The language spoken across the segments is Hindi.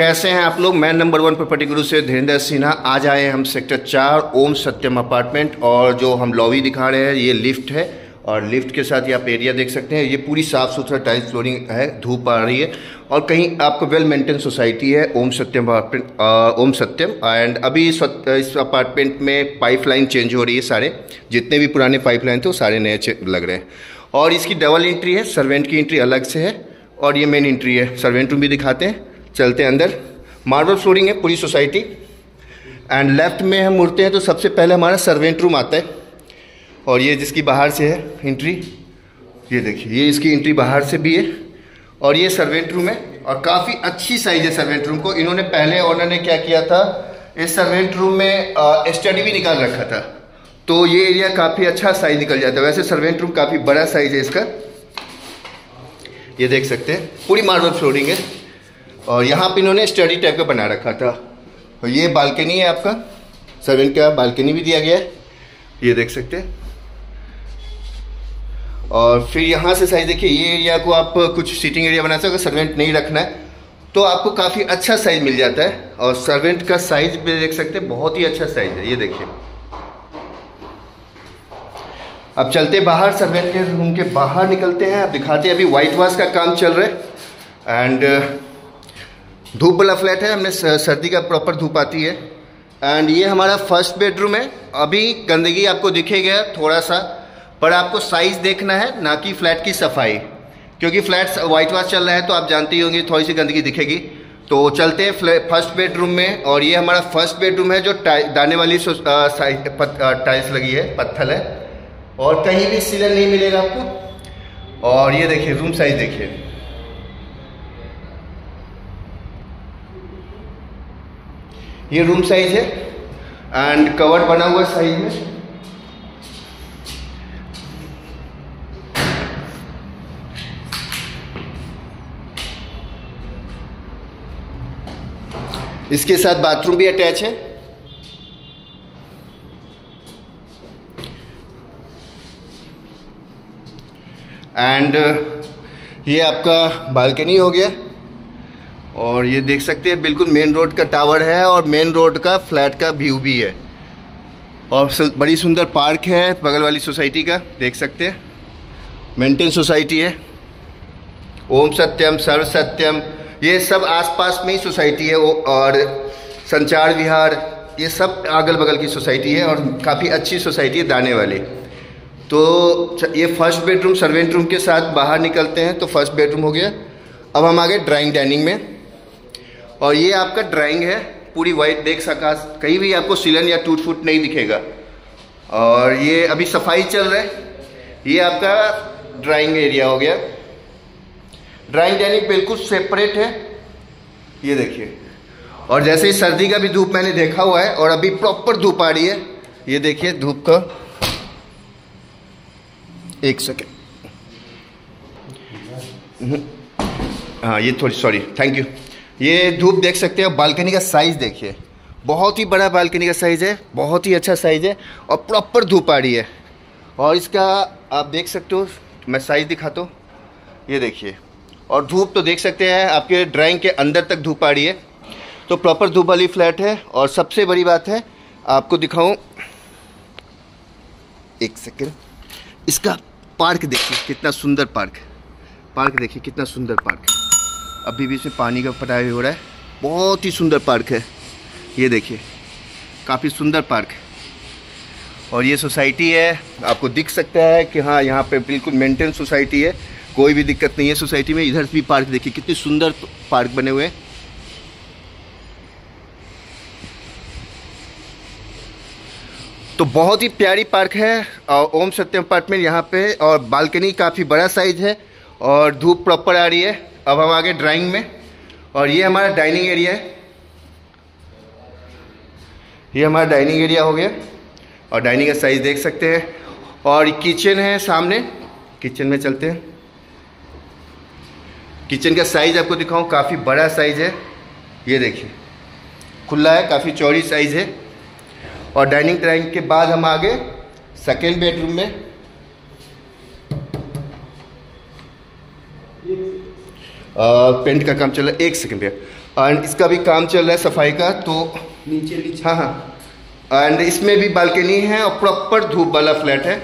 कैसे हैं आप लोग। मैं No.1 प्रॉपर्टी गुरु से धीरेन्द्र सिन्हा। आज आए हम सेक्टर 4 ओम सत्यम अपार्टमेंट, और जो हम लॉबी दिखा रहे हैं ये लिफ्ट है, और लिफ्ट के साथ ये आप एरिया देख सकते हैं। ये पूरी साफ़ सुथरा टाइल्स फ्लोरिंग है, धूप आ रही है, और कहीं आपको वेल मेंटेन सोसाइटी है ओम सत्यम। एंड अभी इस अपार्टमेंट में पाइपलाइन चेंज हो रही है, सारे जितने भी पुराने पाइपलाइन थे वो सारे नए लग रहे हैं। और इसकी डबल एंट्री है, सर्वेंट की एंट्री अलग से है और ये मेन एंट्री है। सर्वेंट रूम भी दिखाते हैं, चलते हैं अंदर। मार्बल फ्लोरिंग है पूरी सोसाइटी। एंड लेफ्ट में हम मुड़ते हैं तो सबसे पहले हमारा सर्वेंट रूम आता है, और ये जिसकी बाहर से है एंट्री, ये देखिए ये इसकी एंट्री बाहर से भी है, और ये सर्वेंट रूम है। और काफ़ी अच्छी साइज है सर्वेंट रूम को। इन्होंने पहले ओनर ने क्या किया था, इस सर्वेंट रूम में स्टडी भी निकाल रखा था, तो ये एरिया काफ़ी अच्छा साइज निकल जाता है। वैसे सर्वेंट रूम काफ़ी बड़ा साइज है इसका, ये देख सकते हैं। पूरी मार्बल फ्लोरिंग है, और यहाँ पर इन्होंने स्टडी टाइप का बना रखा था। और ये बालकनी है आपका, सर्वेंट का बालकनी भी दिया गया है, ये देख सकते हैं। और फिर यहाँ से साइज देखिए, ये एरिया को आप कुछ सीटिंग एरिया बना सकते हो। अगर सर्वेंट नहीं रखना है तो आपको काफ़ी अच्छा साइज मिल जाता है। और सर्वेंट का साइज भी देख सकते हैं, बहुत ही अच्छा साइज है, ये देखिए। अब चलते बाहर, सर्वेंट के रूम के बाहर निकलते हैं, अब दिखाते हैं। अभी व्हाइट वॉश का काम चल रहा है, एंड धूप वाला फ्लैट है, हमने सर्दी का प्रॉपर धूप आती है। एंड ये हमारा फर्स्ट बेडरूम है। अभी गंदगी आपको दिखेगा थोड़ा सा, पर आपको साइज़ देखना है, ना कि फ्लैट की सफाई, क्योंकि फ्लैट वाइट वॉश चल रहा है तो आप जानते ही होंगे थोड़ी सी गंदगी दिखेगी। तो चलते हैं फर्स्ट बेडरूम में, और ये हमारा फर्स्ट बेडरूम है जो दाने वाली टाइल्स लगी है, पत्थर है, और कहीं भी सीलन नहीं मिलेगा आपको। और ये देखिए रूम साइज देखिए, ये रूम साइज है। एंड कवर बना हुआ साइज में, इसके साथ बाथरूम भी अटैच है। एंड ये आपका बालकनी हो गया, और ये देख सकते हैं बिल्कुल मेन रोड का टावर है, और मेन रोड का फ्लैट का व्यू भी है। और बड़ी सुंदर पार्क है बगल वाली सोसाइटी का, देख सकते हैं मेंटेन सोसाइटी है। ओम सत्यम, सर्व सत्यम, ये सब आसपास में ही सोसाइटी है, और संचार विहार, ये सब अगल बगल की सोसाइटी है, और काफ़ी अच्छी सोसाइटी है दाने वाली। तो ये फर्स्ट बेडरूम सर्वेंट रूम के साथ बाहर निकलते हैं तो फर्स्ट बेडरूम हो गया। अब हम आ गए ड्राइंग डाइनिंग में, और ये आपका ड्राइंग है पूरी वाइट, देख सका कहीं भी आपको सीलन या टूट फूट नहीं दिखेगा। और ये अभी सफाई चल रहा है। ये आपका ड्राइंग एरिया हो गया। ड्राइंग डाइनिंग बिल्कुल सेपरेट है, ये देखिए। और जैसे ही सर्दी का भी धूप मैंने देखा हुआ है, और अभी प्रॉपर धूप आ रही है, ये देखिए धूप का, एक सेकेंड, हाँ ये थोड़ी सॉरी, थैंक यू। ये धूप देख सकते हैं। बालकनी का साइज़ देखिए, बहुत ही बड़ा बालकनी का साइज़ है, बहुत ही अच्छा साइज़ है, और प्रॉपर धूप आ रही है। और इसका आप देख सकते हो, मैं साइज़ दिखाता हूँ, ये देखिए। और धूप तो देख सकते हैं आपके ड्राइंग के अंदर तक धूप आ रही है, तो प्रॉपर धूप वाली फ्लैट है। और सबसे बड़ी बात है आपको दिखाऊं, एक सेकेंड, इसका पार्क देखिए कितना सुंदर पार्क, पार्क देखिए कितना सुंदर पार्क, अभी भी इसमें पानी का पटाई हो रहा है, बहुत ही सुंदर पार्क है, ये देखिए काफ़ी सुंदर पार्क है। और ये सोसाइटी है, आपको दिख सकता है कि हाँ यहाँ पर बिल्कुल मेंटेन सोसाइटी है, कोई भी दिक्कत नहीं है सोसाइटी में। इधर भी पार्क देखिए कितने सुंदर पार्क बने हुए हैं। तो बहुत ही प्यारी पार्क है ओम सत्यम अपार्टमेंट यहाँ पे, और बालकनी काफ़ी बड़ा साइज है, और धूप प्रॉपर आ रही है। अब हम आगे ड्राइंग में, और ये हमारा डाइनिंग एरिया है, ये हमारा डाइनिंग एरिया हो गया, और डाइनिंग का साइज देख सकते हैं। और किचन है सामने, किचन में चलते हैं। किचन का साइज़ आपको दिखाऊं, काफ़ी बड़ा साइज़ है, ये देखिए खुला है, काफ़ी चौड़ी साइज़ है। और डाइनिंग ड्राइंग के बाद हम आगे सेकेंड बेडरूम में, पेंट का काम चल रहा है, एक सेकेंड भैया। एंड इसका भी काम चल रहा है सफाई का, तो नीचे हाँ एंड इसमें भी बालकनी है और प्रॉपर धूप वाला फ्लैट है,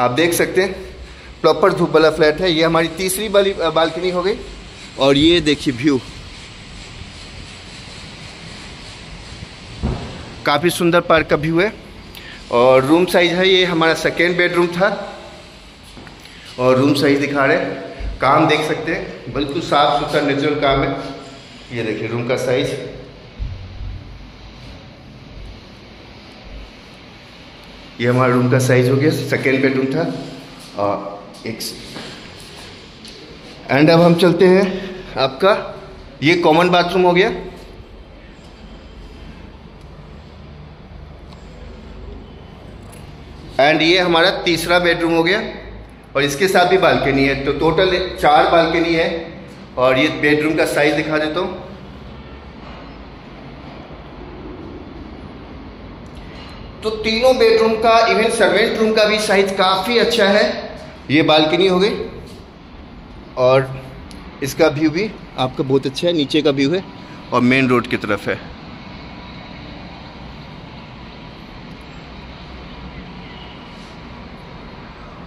आप देख सकते हैं प्रॉपर धूप वाला फ्लैट है। ये हमारी तीसरी वाली बालकनी हो गई और ये देखिए व्यू काफ़ी सुंदर पार्क का व्यू है। और रूम साइज है, ये हमारा सेकेंड बेडरूम था और रूम साइज दिखा रहे हैं, काम देख सकते हैं बिल्कुल साफ सुथरा नेचुरल काम है। ये देखिए रूम का साइज, ये हमारा रूम का साइज हो गया, सेकेंड बेडरूम था और एक एंड। अब हम चलते हैं आपका ये कॉमन बाथरूम हो गया, एंड ये हमारा तीसरा बेडरूम हो गया और इसके साथ भी बालकनी है, तो टोटल चार बालकनी है। और ये बेडरूम का साइज दिखा देता हूँ, तो तीनों बेडरूम का इवन सर्वेंट रूम का भी साइज काफ़ी अच्छा है। ये बालकनी हो गई और इसका व्यू भी आपका बहुत अच्छा है, नीचे का व्यू है और मेन रोड की तरफ है।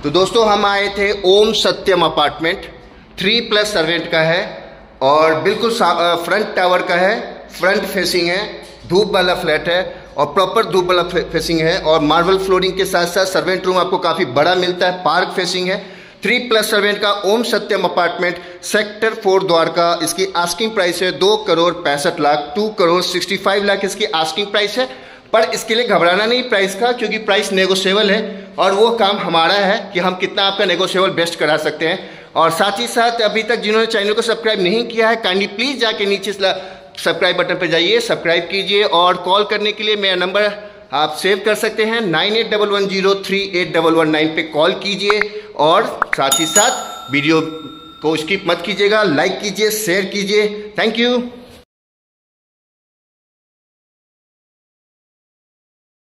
तो दोस्तों हम आए थे ओम सत्यम अपार्टमेंट, 3+ सर्वेंट का है और बिल्कुल फ्रंट टावर का है, फ्रंट फेसिंग है, धूप वाला फ्लैट है और प्रॉपर धूप वाला फेसिंग है और मार्बल फ्लोरिंग के साथ साथ सर्वेंट रूम आपको काफ़ी बड़ा मिलता है, पार्क फेसिंग है। 3+ सर्वेंट का ओम सत्यम अपार्टमेंट सेक्टर 4 द्वारका, इसकी आस्किंग प्राइस है 2,65,00,000, 2,65,00,000 इसकी आस्किंग प्राइस है। पर इसके लिए घबराना नहीं प्राइस का, क्योंकि प्राइस नेगोशिएबल है और वो काम हमारा है कि हम कितना आपका नेगोशिएबल बेस्ट करा सकते हैं। और साथ ही साथ अभी तक जिन्होंने चैनल को सब्सक्राइब नहीं किया है काइंडली प्लीज़ जाके नीचे सब्सक्राइब बटन पर जाइए, सब्सक्राइब कीजिए। और कॉल करने के लिए मेरा नंबर आप सेव कर सकते हैं 9811038119 पे कॉल कीजिए। और साथ ही साथ वीडियो को स्किप मत कीजिएगा, लाइक कीजिए, शेयर कीजिए। Thank you.